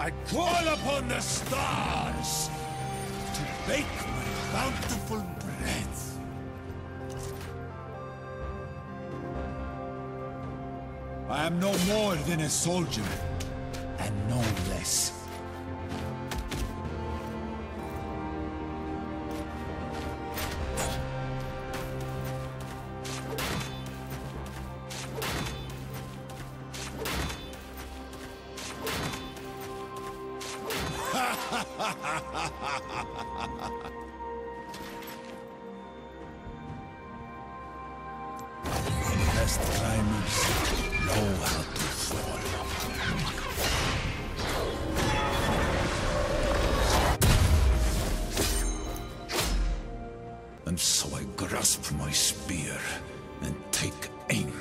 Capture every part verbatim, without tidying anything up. I call upon the stars to bake my bountiful bread. I am no more than a soldier, and no less. Best climbers know how to fall. And so I grasp my spear and take aim.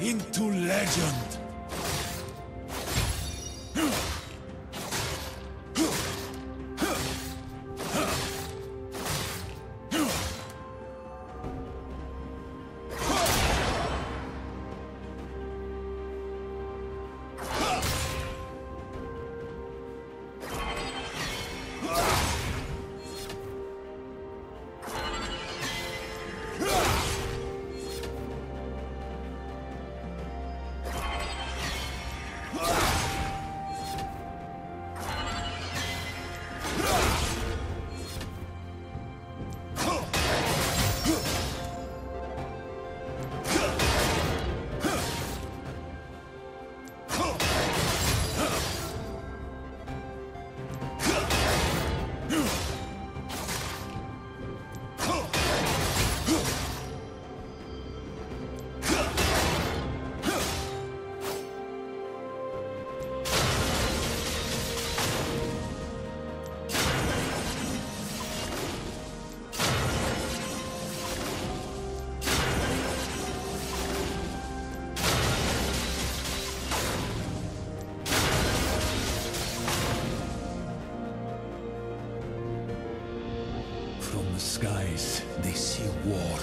Into legend. From the skies, they see war,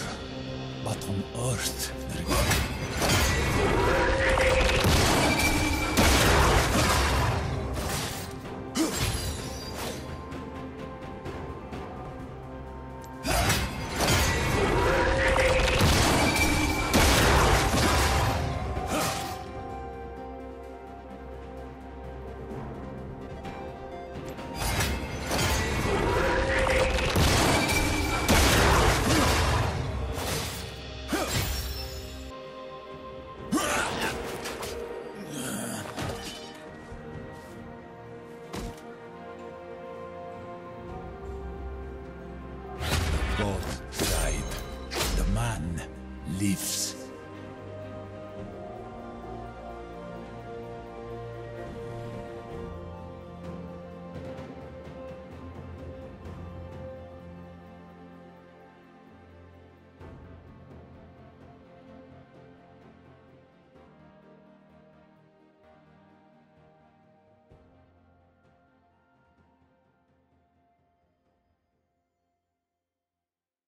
but on earth, there is